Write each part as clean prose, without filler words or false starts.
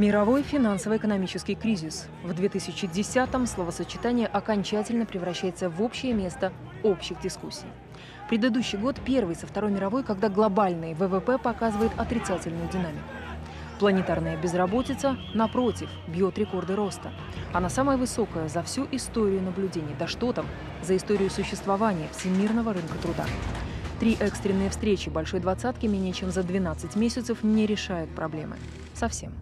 Мировой финансово-экономический кризис. В 2010-м словосочетание окончательно превращается в общее место общих дискуссий. Предыдущий год первый со Второй мировой, когда глобальный ВВП показывает отрицательную динамику. Планетарная безработица, напротив, бьет рекорды роста. Она самая высокая за всю историю наблюдений, да что там, за историю существования всемирного рынка труда. Три экстренные встречи Большой двадцатки менее чем за 12 месяцев не решают проблемы. Совсем.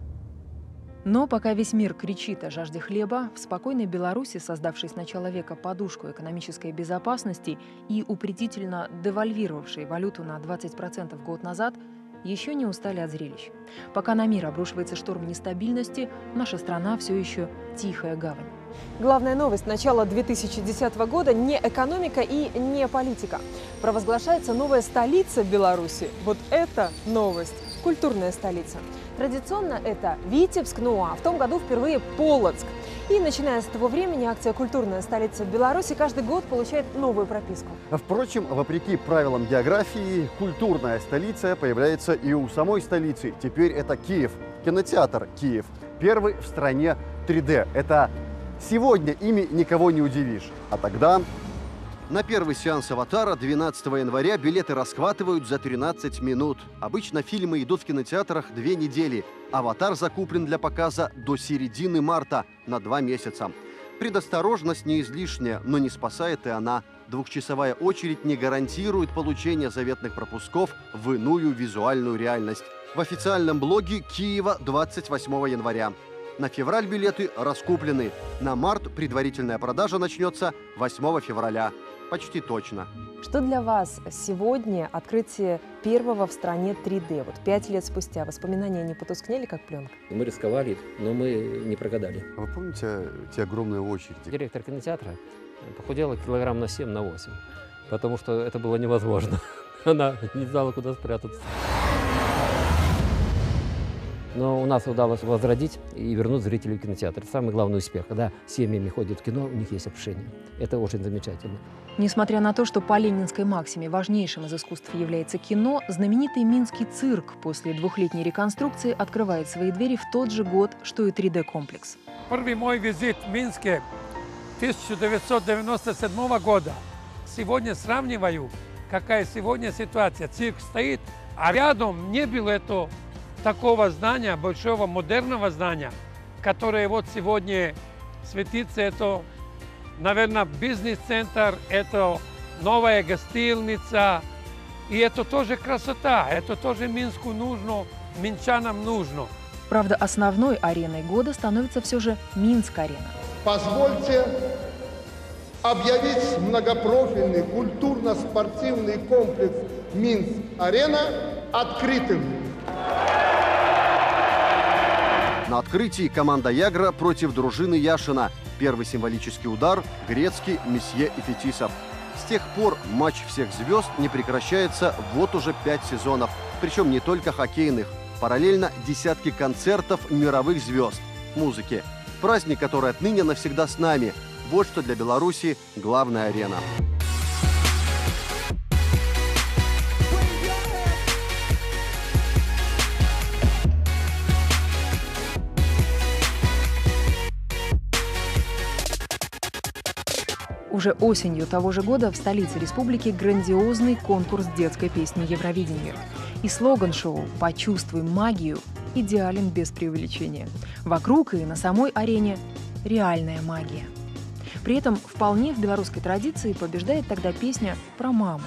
Но пока весь мир кричит о жажде хлеба, в спокойной Беларуси, создавшей с начала века подушку экономической безопасности и упредительно девальвировавшей валюту на 20% год назад, еще не устали от зрелищ. Пока на мир обрушивается шторм нестабильности, наша страна все еще тихая гавань. Главная новость начала 2010 года – не экономика и не политика. Провозглашается новая столица Беларуси. Вот это новость. Культурная столица. Традиционно это Витебск, ну а в том году впервые Полоцк. И начиная с того времени акция «Культурная столица Беларуси» каждый год получает новую прописку. Впрочем, вопреки правилам географии, культурная столица появляется и у самой столицы. Теперь это Киев, кинотеатр Киев, первый в стране 3D. Это сегодня ими никого не удивишь, а тогда... На первый сеанс «Аватара» 12 января билеты расхватывают за 13 минут. Обычно фильмы идут в кинотеатрах 2 недели. «Аватар» закуплен для показа до середины марта на 2 месяца. Предосторожность не излишняя, но не спасает и она. Двухчасовая очередь не гарантирует получение заветных пропусков в иную визуальную реальность. В официальном блоге Киева 28 января. На февраль билеты раскуплены. На март предварительная продажа начнется 8 февраля. Почти точно. Что для вас сегодня открытие первого в стране 3D? Вот 5 лет спустя воспоминания не потускнели, как пленка? Мы рисковали, но мы не прогадали. А вы помните те огромные очереди? Директор кинотеатра похудела килограмм на 7, на 8, потому что это было невозможно. Она не знала, куда спрятаться. Но у нас удалось возродить и вернуть зрителей в кинотеатр. Самый главный успех, когда семьями ходят в кино, у них есть общение. Это очень замечательно. Несмотря на то, что по ленинской максиме важнейшим из искусств является кино, знаменитый Минский цирк после 2-летней реконструкции открывает свои двери в тот же год, что и 3D-комплекс. Первый мой визит в Минске 1997 года. Сегодня сравниваю, какая сегодня ситуация. Цирк стоит, а рядом не было этого такого здания, большого модерного здания, которое вот сегодня светится. Это, наверное, бизнес-центр, это новая гостиница. И это тоже красота, это тоже Минску нужно, минчанам нужно. Правда, основной ареной года становится все же Минск-Арена. Позвольте объявить многопрофильный культурно-спортивный комплекс Минск-Арена открытым. На открытии команда Ягра против дружины Яшина. Первый символический удар – Грецкий, Месье и Фетисов. С тех пор матч всех звезд не прекращается вот уже 5 сезонов. Причем не только хоккейных. Параллельно десятки концертов мировых звезд. Музыки. Праздник, который отныне навсегда с нами. Вот что для Беларуси главная арена. Уже осенью того же года в столице республики грандиозный конкурс детской песни «Евровидение». И слоган шоу «Почувствуй магию» идеален без преувеличения. Вокруг и на самой арене реальная магия. При этом вполне в белорусской традиции побеждает тогда песня про маму.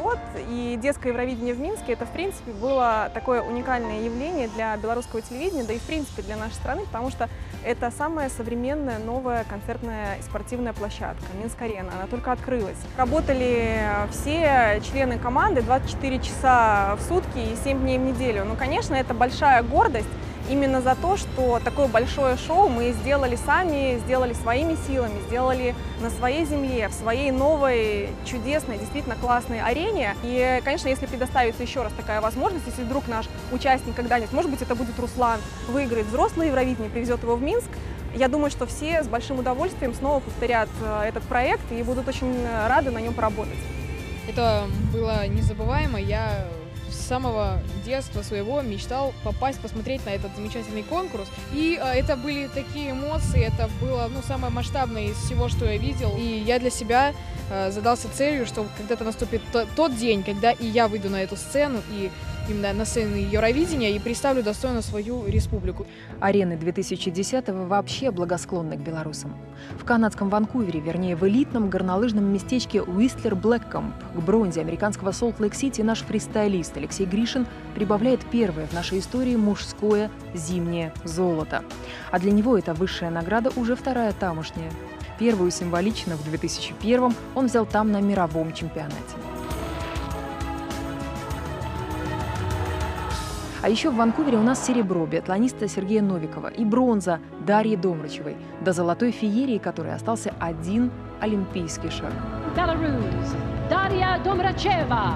год и детское Евровидение в Минске — это, в принципе, было такое уникальное явление для белорусского телевидения, да и, в принципе, для нашей страны, потому что это самая современная, новая концертная и спортивная площадка Минск-Арена. Она только открылась. Работали все члены команды 24 часа в сутки и 7 дней в неделю. Ну, конечно, это большая гордость именно за то, что такое большое шоу мы сделали сами, сделали своими силами, сделали на своей земле, в своей новой, чудесной, действительно классной арене. И, конечно, если предоставится еще раз такая возможность, если вдруг наш участник когда-нибудь, может быть, это будет Руслан, выиграет взрослое Евровидение, привезет его в Минск, Я думаю, что все с большим удовольствием снова повторят этот проект и будут очень рады на нем поработать. Это было незабываемо. Я с самого детства своего мечтал попасть, посмотреть на этот замечательный конкурс. И это были такие эмоции, это было самое масштабное из всего, что я видел. И я для себя задался целью, что когда-то наступит тот день, когда и я выйду на эту сцену, и именно на сцену Евровидения, и представлю достойно свою республику. Арены 2010-го вообще благосклонны к белорусам. В канадском Ванкувере, вернее в элитном горнолыжном местечке Уистлер-Блэккомп, к бронзе американского Солт-Лейк-Сити наш фристайлист Алексей Гришин прибавляет первое в нашей истории мужское зимнее золото. А для него эта высшая награда уже вторая тамошняя. Первую символично в 2001-м он взял там на мировом чемпионате. А еще в Ванкувере у нас серебро биатлониста Сергея Новикова и бронза Дарьи Домрачевой. До золотой феерии, которой остался один олимпийский шаг. Беларусь, Дарья Домрачева.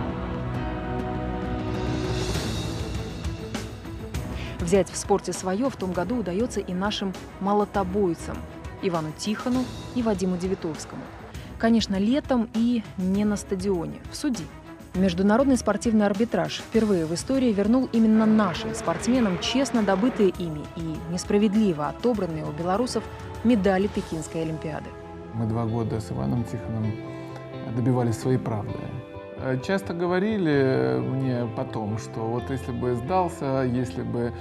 Взять в спорте свое в том году удается и нашим молотобойцам Ивану Тихону и Вадиму Девятовскому. Конечно, летом и не на стадионе, в суде. Международный спортивный арбитраж впервые в истории вернул именно нашим спортсменам честно добытые ими и несправедливо отобранные у белорусов медали Пекинской Олимпиады. Мы 2 года с Иваном Тихоном добивались своей правды. Часто говорили мне потом, что вот если бы сдался, если бы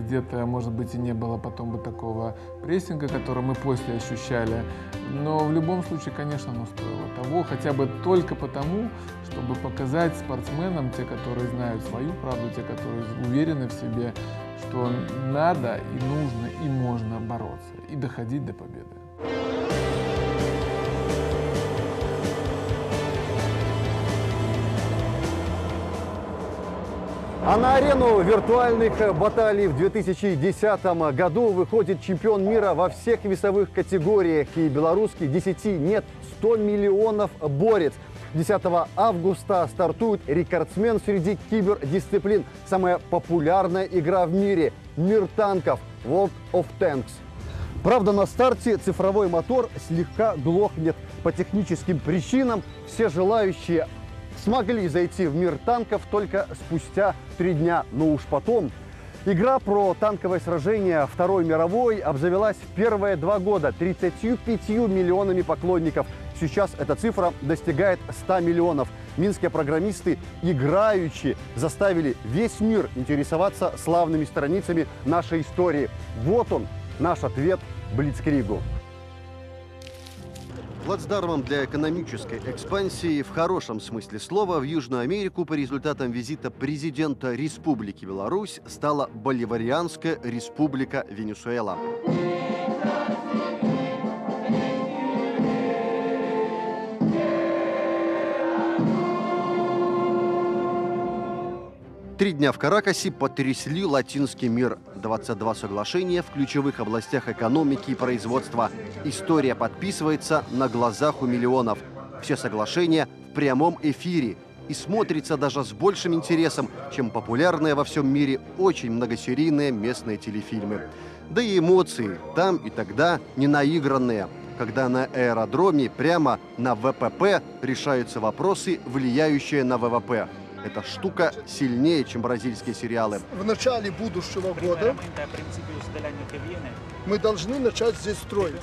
где-то, может быть, и не было потом бы такого прессинга, который мы после ощущали. Но в любом случае, конечно, оно стоило того, хотя бы только потому, чтобы показать спортсменам, те, которые знают свою правду, те, которые уверены в себе, что надо и нужно и можно бороться и доходить до победы. А на арену виртуальных баталий в 2010 году выходит чемпион мира во всех весовых категориях. И белорусский 10 нет 100 миллионов борец. 10 августа стартует рекордсмен среди кибердисциплин. Самая популярная игра в мире – мир танков World of Tanks. Правда, на старте цифровой мотор слегка глохнет по техническим причинам. Все желающие смогли зайти в мир танков только спустя 3 дня, но уж потом. Игра про танковое сражение Второй мировой обзавелась в первые 2 года 35 миллионами поклонников. Сейчас эта цифра достигает 100 миллионов. Минские программисты играючи заставили весь мир интересоваться славными страницами нашей истории. Вот он, наш ответ блицкригу. Плацдармом для экономической экспансии в хорошем смысле слова в Южную Америку по результатам визита президента Республики Беларусь стала Боливарианская Республика Венесуэла. Три дня в Каракасе потрясли латинский мир. 22 соглашения в ключевых областях экономики и производства. История подписывается на глазах у миллионов. Все соглашения в прямом эфире. И смотрится даже с большим интересом, чем популярные во всем мире очень многосерийные местные телефильмы. Да и эмоции там и тогда не наигранные, когда на аэродроме прямо на ВПП решаются вопросы, влияющие на ВВП. Эта штука сильнее, чем бразильские сериалы. В начале будущего года мы должны начать здесь строить.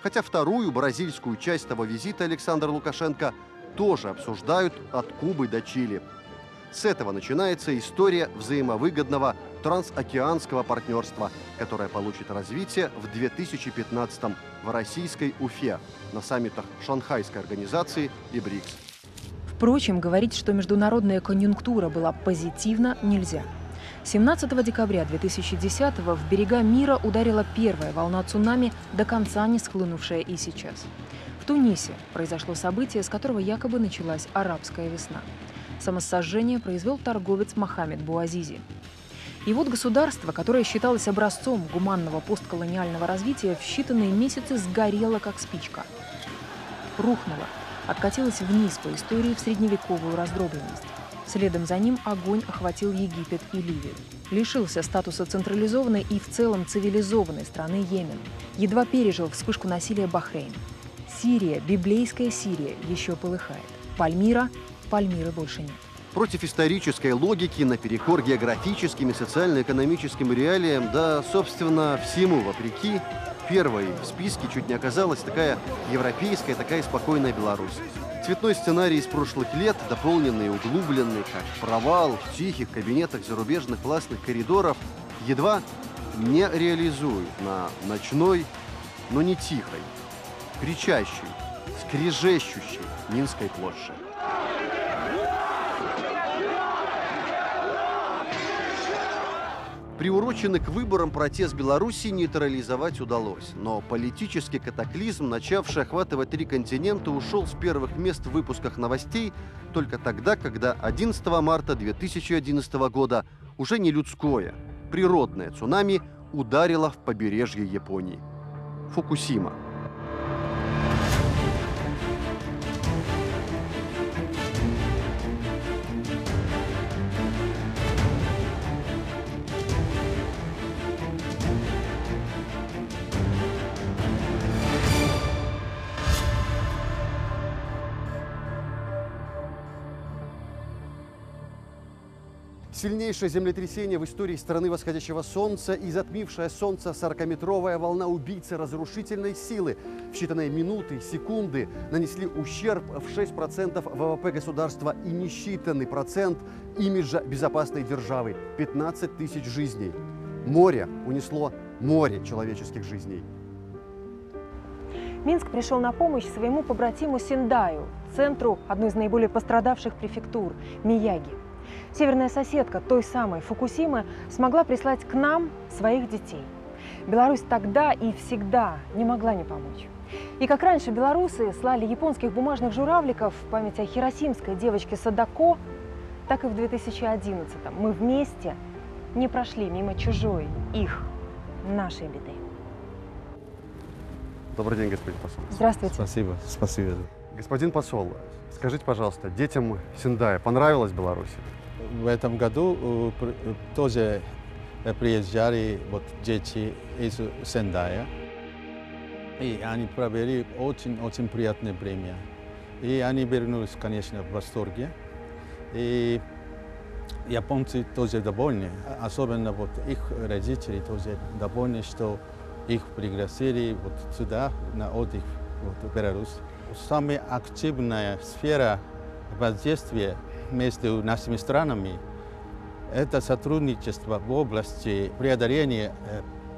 Хотя вторую бразильскую часть того визита Александр Лукашенко тоже обсуждают от Кубы до Чили. С этого начинается история взаимовыгодного трансокеанского партнерства, которое получит развитие в 2015-м в российской Уфе на саммитах Шанхайской организации и БРИКС. Впрочем, говорить, что международная конъюнктура была позитивна, нельзя. 17 декабря 2010-го в берега мира ударила первая волна цунами, до конца не схлынувшая и сейчас. В Тунисе произошло событие, с которого якобы началась арабская весна. Самосожжение произвел торговец Мохаммед Буазизи. И вот государство, которое считалось образцом гуманного постколониального развития, в считанные месяцы сгорело как спичка. Рухнуло. Откатилась вниз по истории в средневековую раздробленность. Следом за ним огонь охватил Египет и Ливию. Лишился статуса централизованной и в целом цивилизованной страны Йемен. Едва пережил вспышку насилия Бахрейн. Сирия, библейская Сирия, еще полыхает. Пальмиры больше нет. Против исторической логики, наперекор географическим и социально-экономическим реалиям, да, собственно, всему вопреки, первой в списке чуть не оказалась такая европейская, такая спокойная Беларусь. Цветной сценарий из прошлых лет, дополненный и углубленный, как провал в тихих кабинетах зарубежных властных коридоров, едва не реализует на ночной, но не тихой, кричащей, скрежещущей Минской площади. Приуроченный к выборам протест Беларуси нейтрализовать удалось. Но политический катаклизм, начавший охватывать три континента, ушел с первых мест в выпусках новостей только тогда, когда 11 марта 2011 года уже не людское, природное цунами ударило в побережье Японии. Фукусима. Сильнейшее землетрясение в истории страны восходящего солнца и затмившая солнце 40-метровая волна убийцы разрушительной силы в считанные минуты, секунды нанесли ущерб в 6% ВВП государства и несчитанный процент имиджа безопасной державы – 15 тысяч жизней. Море унесло море человеческих жизней. Минск пришел на помощь своему побратиму Сендаю, центру одной из наиболее пострадавших префектур – Мияги. Северная соседка той самой Фукусимы смогла прислать к нам своих детей. Беларусь тогда и всегда не могла не помочь. И как раньше белорусы слали японских бумажных журавликов в память о хиросимской девочке Садако, так и в 2011-м мы вместе не прошли мимо чужой, их, нашей беды. Добрый день, господин посол. Здравствуйте. Спасибо. Спасибо. Господин посол, скажите, пожалуйста, детям Сендая понравилась Беларусь? В этом году тоже приезжали вот дети из Сендая, и они провели очень-очень приятное время. И они вернулись, конечно, в восторге. И японцы тоже довольны, особенно вот их родители тоже довольны, что их пригласили вот сюда на отдых вот в Беларусь. Самая активная сфера воздействия между нашими странами – это сотрудничество в области преодоления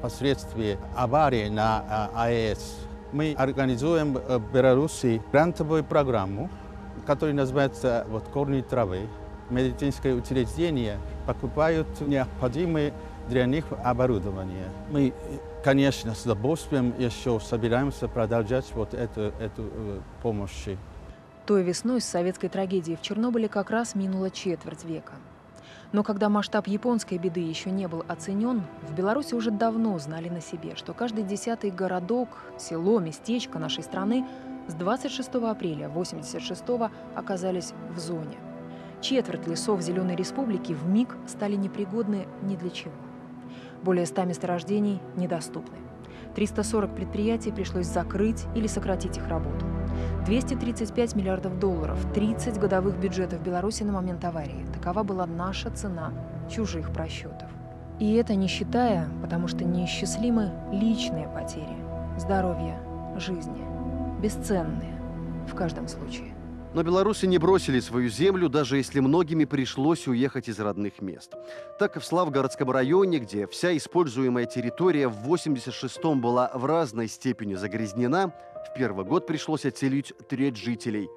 последствий аварии на АЭС. Мы организуем в Беларуси грантовую программу, которая называется вот, «Корни травы». Медицинское учреждение покупают необходимые для них оборудование. Мы, конечно, с удовольствием еще собираемся продолжать вот эту помощь. Той весной с советской трагедии в Чернобыле как раз минуло четверть века. Но когда масштаб японской беды еще не был оценен, в Беларуси уже давно знали на себе, что каждый 10-й городок, село, местечко нашей страны с 26 апреля 1986-го оказались в зоне. Четверть лесов Зеленой Республики вмиг стали непригодны ни для чего. Более 100 месторождений недоступны. 340 предприятий пришлось закрыть или сократить их работу. 235 миллиардов долларов, 30 годовых бюджетов Беларуси на момент аварии. Такова была наша цена чужих просчетов. И это не считая, потому что неисчислимы личные потери, здоровье, жизни, бесценные в каждом случае. Но белорусы не бросили свою землю, даже если многими пришлось уехать из родных мест. Так, в Славгородском районе, где вся используемая территория в 86-м была в разной степени загрязнена, в первый год пришлось отселить треть жителей.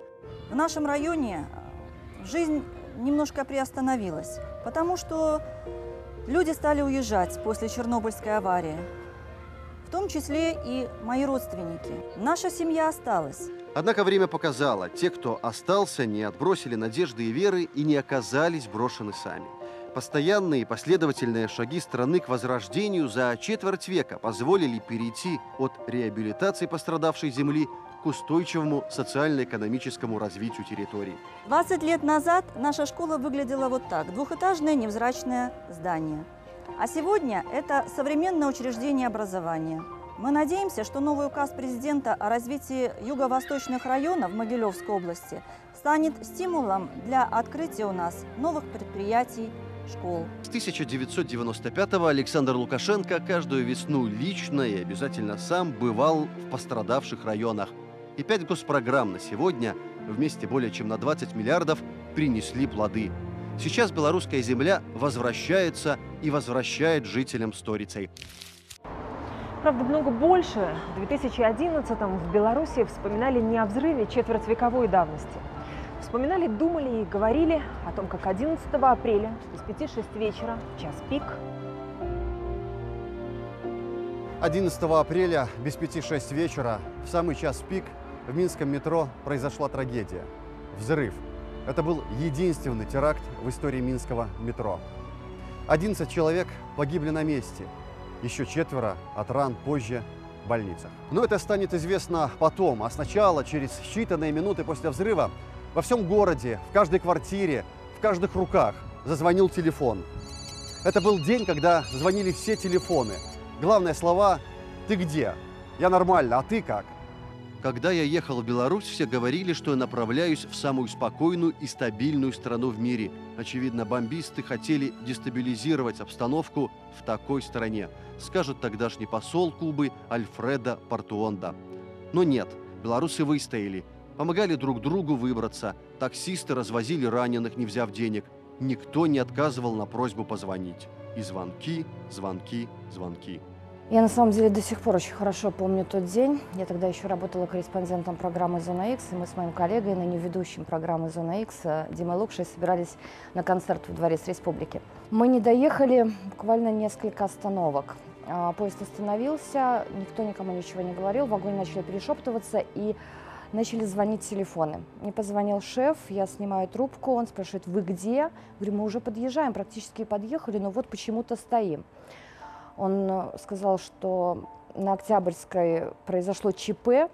В нашем районе жизнь немножко приостановилась, потому что люди стали уезжать после Чернобыльской аварии, в том числе и мои родственники. Наша семья осталась. Однако время показало, те, кто остался, не отбросили надежды и веры и не оказались брошены сами. Постоянные последовательные шаги страны к возрождению за четверть века позволили перейти от реабилитации пострадавшей земли к устойчивому социально-экономическому развитию территории. 20 лет назад наша школа выглядела вот так – двухэтажное невзрачное здание. А сегодня это современное учреждение образования. Мы надеемся, что новый указ президента о развитии юго-восточных районов Могилевской области станет стимулом для открытия у нас новых предприятий, школ. С 1995-го Александр Лукашенко каждую весну лично и обязательно сам бывал в пострадавших районах. И 5 госпрограмм на сегодня вместе более чем на 20 миллиардов принесли плоды. Сейчас белорусская земля возвращается и возвращает жителям сторицей. Правда, много больше. В 2011-м в Беларуси вспоминали не о взрыве четвертьвековой давности. Вспоминали, думали и говорили о том, как 11 апреля с 5-6 вечера, час пик. 11 апреля без 5-6 вечера, в самый час пик, в минском метро произошла трагедия – взрыв. Это был единственный теракт в истории минского метро. 11 человек погибли на месте, еще 4 от ран позже в больницах. Но это станет известно потом, а сначала, через считанные минуты после взрыва, во всем городе, в каждой квартире, в каждых руках зазвонил телефон. Это был день, когда звонили все телефоны. Главные слова «Ты где?», «Я нормально, а ты как?». Когда я ехал в Беларусь, все говорили, что я направляюсь в самую спокойную и стабильную страну в мире. Очевидно, бомбисты хотели дестабилизировать обстановку в такой стране, скажет тогдашний посол Кубы Альфредо Портуондо. Но нет, белорусы выстояли. Помогали друг другу выбраться. Таксисты развозили раненых, не взяв денег. Никто не отказывал на просьбу позвонить. И звонки, звонки, звонки. Я на самом деле до сих пор очень хорошо помню тот день. Я тогда еще работала корреспондентом программы «Зона Х», и мы с моим коллегой, ныне ведущим программы «Зона Х» Димой Лукшей собирались на концерт во Дворец Республики. Мы не доехали, буквально несколько остановок. Поезд остановился, никто никому ничего не говорил, в вагоне начали перешептываться и... начали звонить телефоны. Мне позвонил шеф, я снимаю трубку, он спрашивает, вы где? Говорю, мы уже подъезжаем, практически подъехали, но вот почему-то стоим. Он сказал, что на Октябрьской произошло ЧП.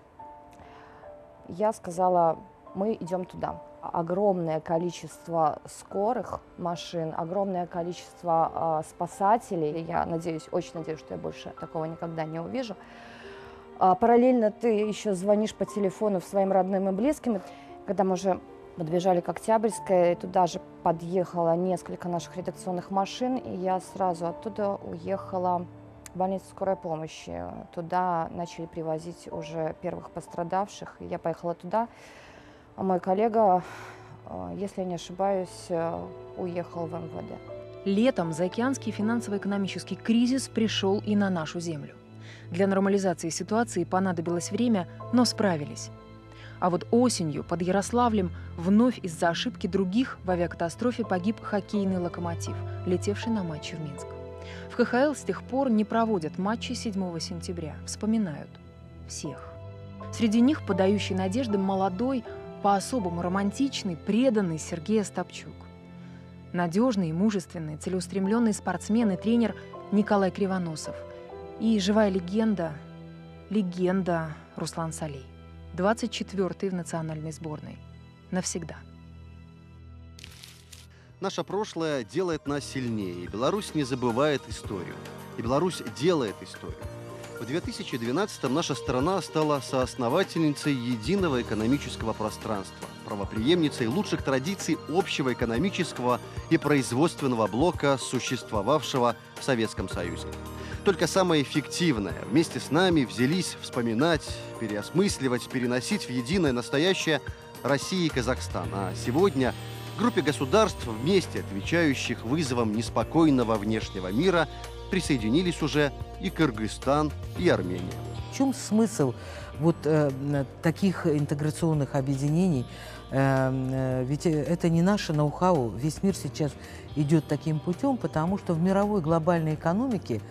Я сказала, мы идем туда. Огромное количество скорых машин, огромное количество спасателей. Я надеюсь, очень надеюсь, что я больше такого никогда не увижу. Параллельно ты еще звонишь по телефону своим родным и близким. Когда мы уже подбежали к Октябрьской, туда же подъехало несколько наших редакционных машин, и я сразу оттуда уехала в больницу скорой помощи. Туда начали привозить уже первых пострадавших. Я поехала туда, а мой коллега, если я не ошибаюсь, уехал в МВД. Летом заокеанский финансово-экономический кризис пришел и на нашу землю. Для нормализации ситуации понадобилось время, но справились. А вот осенью под Ярославлем вновь из-за ошибки других в авиакатастрофе погиб хоккейный «Локомотив», летевший на матче в Минск. В КХЛ с тех пор не проводят матчи 7 сентября. Вспоминают всех. Среди них подающий надежды молодой, по-особому романтичный, преданный Сергей Остапчук. Надежный, мужественный, целеустремленный спортсмен и тренер Николай Кривоносов. И живая легенда, Руслан Салей, 24-й в национальной сборной. Навсегда. Наше прошлое делает нас сильнее, и Беларусь не забывает историю. И Беларусь делает историю. В 2012-м наша страна стала соосновательницей единого экономического пространства, правопреемницей лучших традиций общего экономического и производственного блока, существовавшего в Советском Союзе. Только самое эффективное вместе с нами взялись вспоминать, переосмысливать, переносить в единое настоящее Россию и Казахстан. А сегодня в группе государств, вместе отвечающих вызовам неспокойного внешнего мира, присоединились уже и Кыргызстан, и Армения. В чем смысл вот таких интеграционных объединений? Ведь это не наше ноу-хау. Весь мир сейчас идет таким путем, потому что в мировой глобальной экономике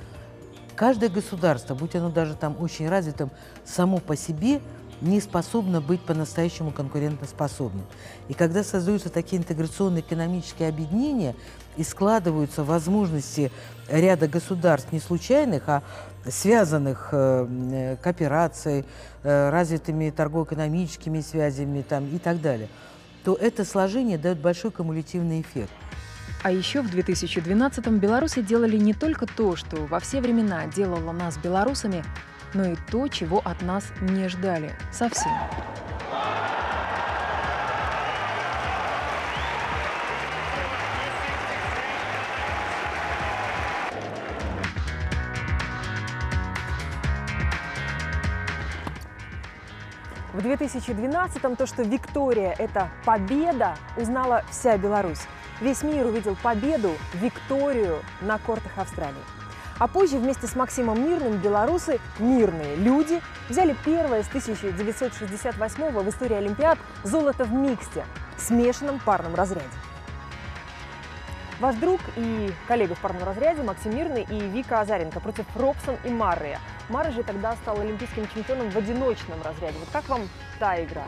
каждое государство, будь оно даже там очень развитым, само по себе не способна быть по-настоящему конкурентоспособна. И когда создаются такие интеграционные экономические объединения и складываются возможности ряда государств, не случайных, а связанных кооперацией, развитыми торгово-экономическими связями там, и так далее, то это сложение дает большой кумулятивный эффект. А еще в 2012-м белорусы делали не только то, что во все времена делало нас белорусами, но и то, чего от нас не ждали совсем. В 2012-м то, что Виктория – это победа, узнала вся Беларусь. Весь мир увидел победу, Викторию на кортах Австралии. А позже вместе с Максимом Мирным белорусы, мирные люди, взяли первое с 1968-го в истории Олимпиад золото в миксте, в смешанном парном разряде. Ваш друг и коллега в парном разряде Максим Мирный и Вика Азаренко против Робсон и Маррея. Маррей же тогда стал олимпийским чемпионом в одиночном разряде. Вот как вам та игра?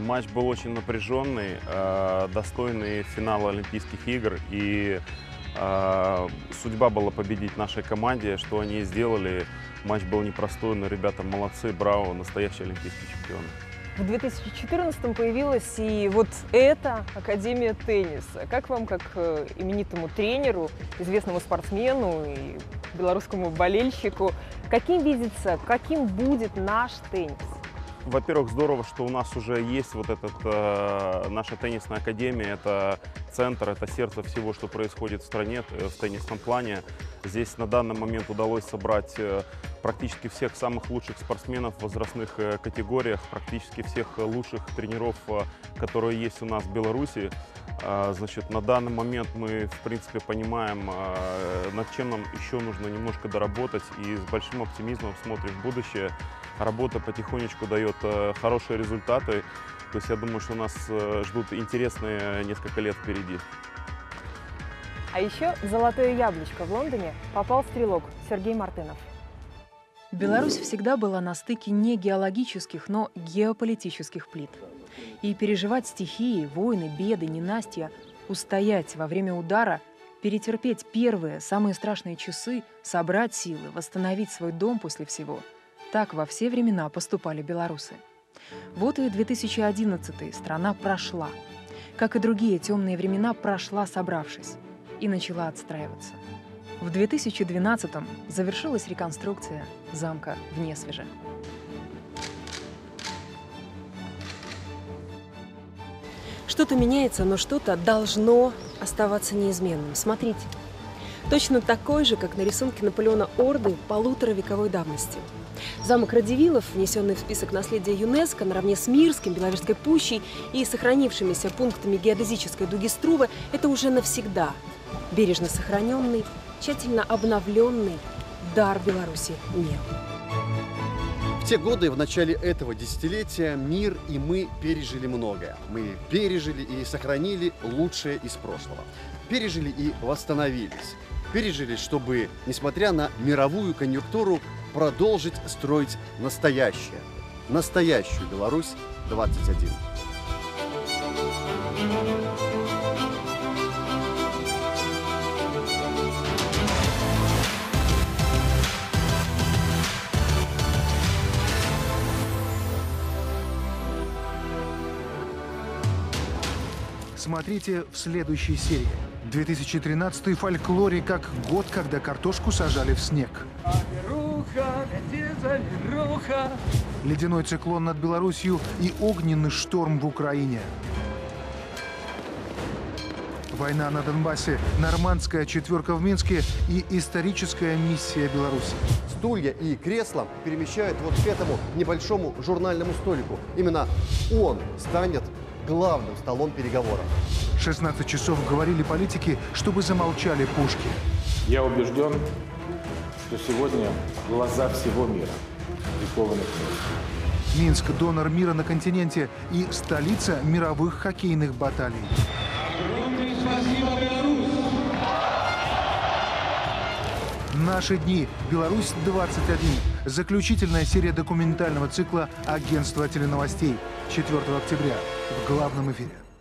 Матч был очень напряженный, достойный финала Олимпийских игр. И судьба была победить нашей команде, что они и сделали. Матч был непростой, но ребята молодцы, браво, настоящие олимпийские чемпионы. В 2014-м появилась и вот эта Академия тенниса. Как вам, как именитому тренеру, известному спортсмену и белорусскому болельщику, каким видится, каким будет наш теннис? Во-первых, здорово, что у нас уже есть вот этот, наша теннисная академия, это центр, это сердце всего, что происходит в стране в теннисном плане. Здесь на данный момент удалось собрать практически всех самых лучших спортсменов в возрастных категориях, практически всех лучших тренеров, которые есть у нас в Беларуси. Значит, на данный момент мы, в принципе, понимаем, над чем нам еще нужно немножко доработать, и с большим оптимизмом смотрим в будущее. Работа потихонечку дает хорошие результаты. То есть я думаю, что нас ждут интересные несколько лет впереди. А еще золотое яблочко в Лондоне попал стрелок Сергей Мартынов. Беларусь всегда была на стыке не геологических, но геополитических плит. И переживать стихии, войны, беды, ненастья, устоять во время удара, перетерпеть первые, самые страшные часы, собрать силы, восстановить свой дом после всего – так во все времена поступали белорусы. Вот и 2011-й страна прошла. Как и другие темные времена, прошла, собравшись, и начала отстраиваться. В 2012-м завершилась реконструкция замка в Несвиже. Что-то меняется, но что-то должно оставаться неизменным. Смотрите. Точно такой же, как на рисунке Наполеона Орды полуторавековой давности. Замок Радивилов, внесенный в список наследия ЮНЕСКО наравне с Мирским, Беловежской пущей и сохранившимися пунктами геодезической дуги Струвы, это уже навсегда бережно сохраненный, тщательно обновленный дар Беларуси мир. В те годы, в начале этого десятилетия, мир и мы пережили многое. Мы пережили и сохранили лучшее из прошлого. Пережили и восстановились. Пережили, чтобы, несмотря на мировую конъюнктуру, продолжить строить настоящее. Настоящую Беларусь 21. Смотрите в следующей серии. 2013 фольклоре как год, когда картошку сажали в снег. Ледяной циклон над Беларусью и огненный шторм в Украине. Война на Донбассе, нормандская четверка в Минске и историческая миссия Беларуси. Стулья и кресла перемещают вот к этому небольшому журнальному столику. Именно он станет главным столом переговоров. 16 часов говорили политики, чтобы замолчали пушки. Я убежден, что сегодня глаза всего мира прикованы к ней. Минск – донор мира на континенте и столица мировых хоккейных баталий. «Наши дни. Беларусь-21». Заключительная серия документального цикла агентства теленовостей. 4 октября в главном эфире.